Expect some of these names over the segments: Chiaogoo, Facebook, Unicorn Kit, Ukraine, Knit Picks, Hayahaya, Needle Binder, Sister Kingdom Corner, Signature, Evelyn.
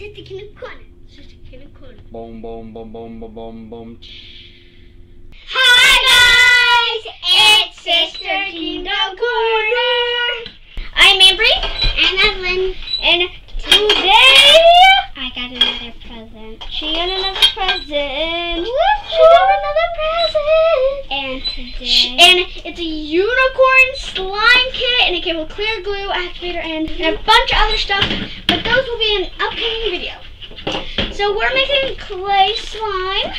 Sister Kingdom Corner. Sister Kingdom Corner. Boom, boom, boom, boom, boom, boom, boom. Hi guys, it's Sister Kingdom Corner. I'm Avery and Evelyn, and today I got another present. She got another present. And today, it's a unicorn slime kit, and it came with clear glue, activator, and a bunch of other stuff. But those will be in an upcoming video. So we're making clay slime.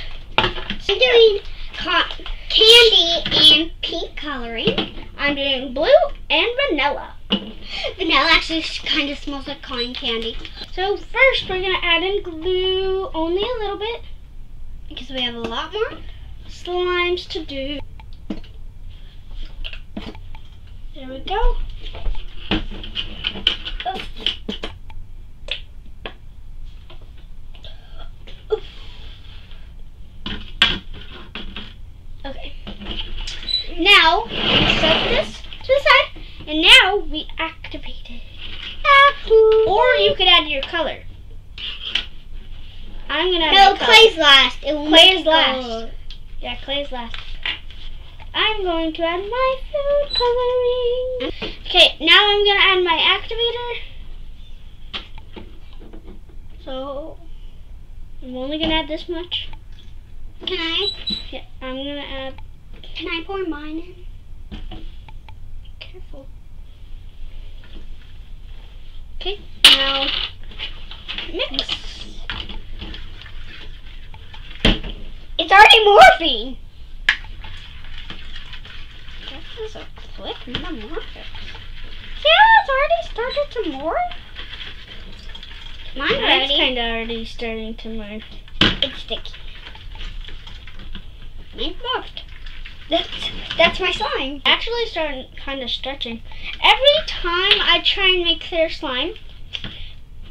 So I'm doing candy and pink coloring. I'm doing blue and vanilla. Vanilla actually kind of smells like cotton candy. So first, we're gonna add in glue, only a little bit, because we have a lot more slimes to do. There we go. Oof. Oof. Okay. Now we set this to the side, and now we activate it. Or you could add your color. I'm gonna add clay's last. Clay's last. Yeah, clay's last. I'm going to add my food coloring. Okay, now I'm gonna add my activator. So I'm only gonna add this much. Can I? Yeah, I'm gonna add. Can I pour mine in? Careful. Okay, now mix. It's already morphing. That was a quick metamorphic. Yeah, it's already started to morph. Mine's kind of already starting to morph. It's sticky. Mine morphed. That's my slime. Actually, starting kind of stretching. Every time I try and make clear slime,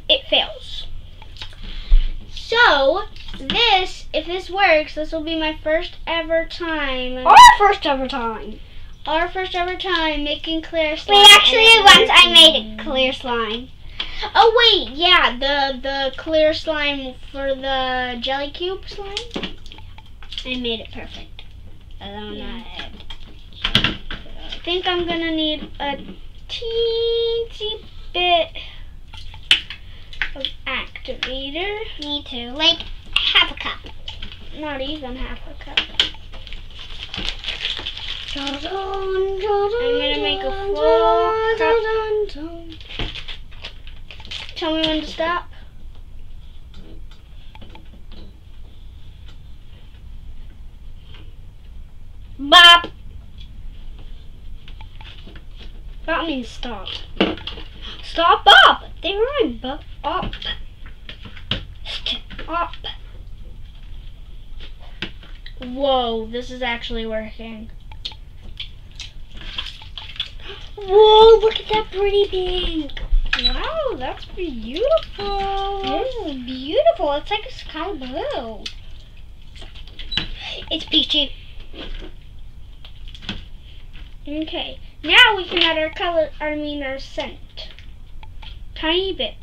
it fails. So this, if this works, this will be my first ever time. Our first ever time making clear slime. Wait, actually, once I made clear slime. Oh wait, yeah, the clear slime for the jelly cube slime. I made it perfect. I think I'm gonna need a teensy bit of activator. Me too. Like half a cup. Not even half a cup. I'm gonna make a full cup. Tell me when to stop. Bop. That means stop. Stop up. They rhyme. Bop. Up. Up. Whoa, this is actually working. Whoa, look at that pretty pink. Wow, that's beautiful. This is beautiful. It's like a sky blue. It's peachy. Okay, now we can add our color, our scent. Tiny bit.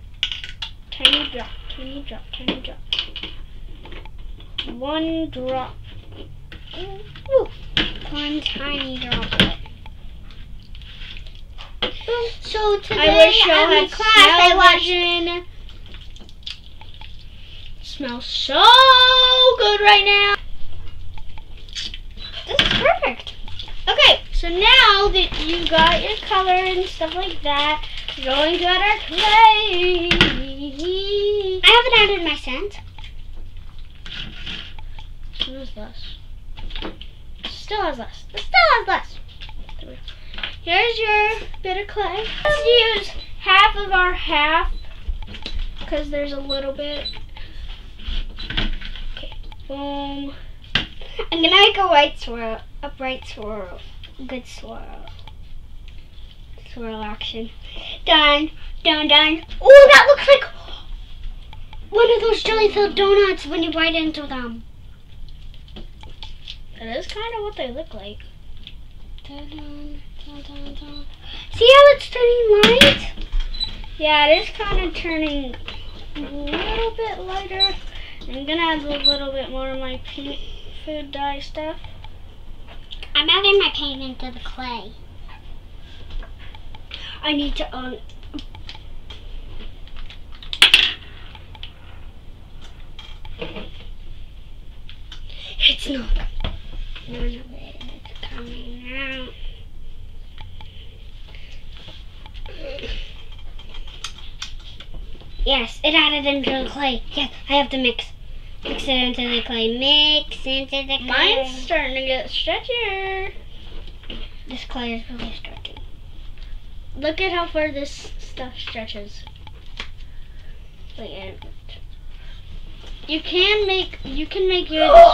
Tiny drop, tiny drop, tiny drop. One drop. Ooh. One tiny droplet. So today I wish y'all had class, I watched. Smells so good right now. This is perfect. Okay, so now that you got your color and stuff like that, we're going to add our clay. I haven't added my scent. It was less. Still has less. It still has less. Here's your bit of clay. Let's use half of our half, because there's a little bit. Okay, boom. I'm gonna make a white swirl. Upright swirl. Good swirl. Swirl action. Done. Done, done. Oh, that looks like one of those jelly-filled donuts when you bite into them. That is kind of what they look like. Dun, dun, dun, dun, dun. See how it's turning light? Yeah, it is kind of turning a little bit lighter. I'm gonna add a little bit more of my food dye stuff. I'm adding my paint into the clay. I need to own it. It's not. None of it is coming out. Yes, it added into the clay. Yes, I have to mix. Mix it into the clay. Mix into the clay. Mine's starting to get stretchier. This clay is really stretchy. Look at how far this stuff stretches. Wait, I don't know. You can make your.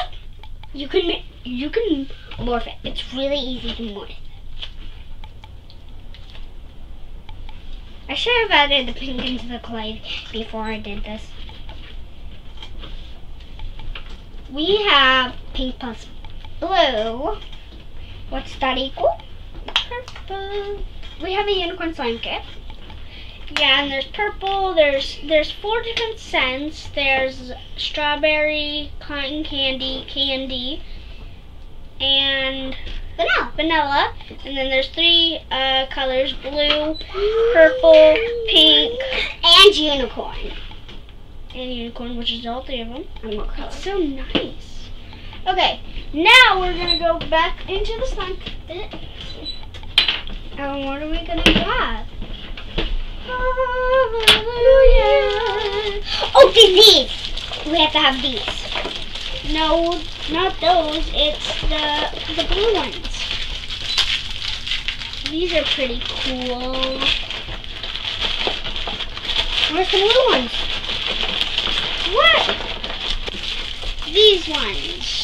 You can morph it. It's really easy to morph. I should have added the pink into the clay before I did this. We have pink plus blue. What's that equal? Purple. We have a unicorn slime kit. Yeah, and there's purple, there's four different scents. There's strawberry, cotton candy, and vanilla. And then there's three colors, blue, purple, pink, and unicorn. And unicorn, which is all three of them. It's so nice. Okay, now we're gonna go back into the slime pit. And what are we gonna grab? Hallelujah. Oh, these! We have to have these. No, not those. It's the blue ones. These are pretty cool. Where's the blue ones? What? These ones.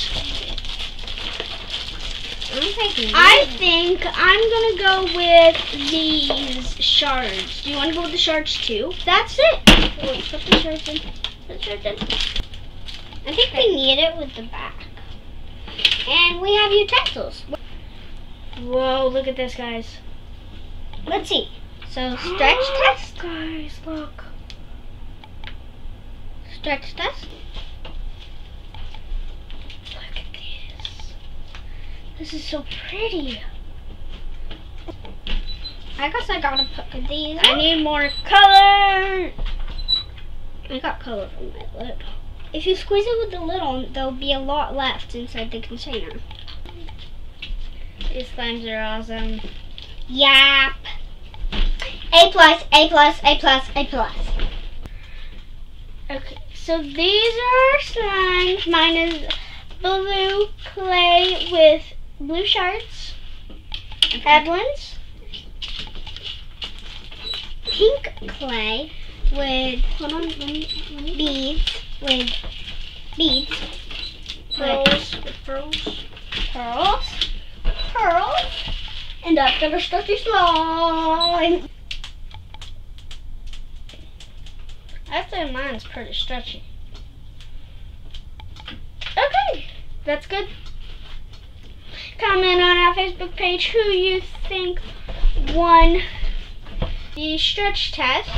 I think I'm gonna go with these shards. Do you want to go with the shards too? That's it. Wait, put the shards in. Put the shards in. I think we need it with the back. And we have utensils. Whoa, look at this, guys. Let's see. So, stretch test. Guys, look. Stretch test. Look at this. This is so pretty. I guess I gotta put these on. I need more color. I got color from my lid. If you squeeze it with the lid on, there'll be a lot left inside the container. These slimes are awesome. Yap. A plus, A plus, A plus, A plus. Okay, so these are our slimes. Mine is blue clay with blue shards. Okay. Evelyn's pink clay with beads, pearls, and I've got a stretchy slime. I think mine's pretty stretchy. Okay, that's good. Comment on our Facebook page who you think won the stretch test,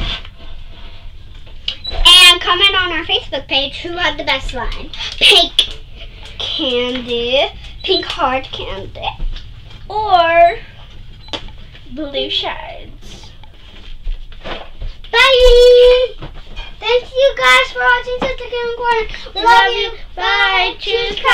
and comment on our Facebook page who had the best slime: pink candy, pink hard candy, or blue shards. Bye. Thank you guys for watching Sister Kingdom Corner. We love you. Bye. Choose.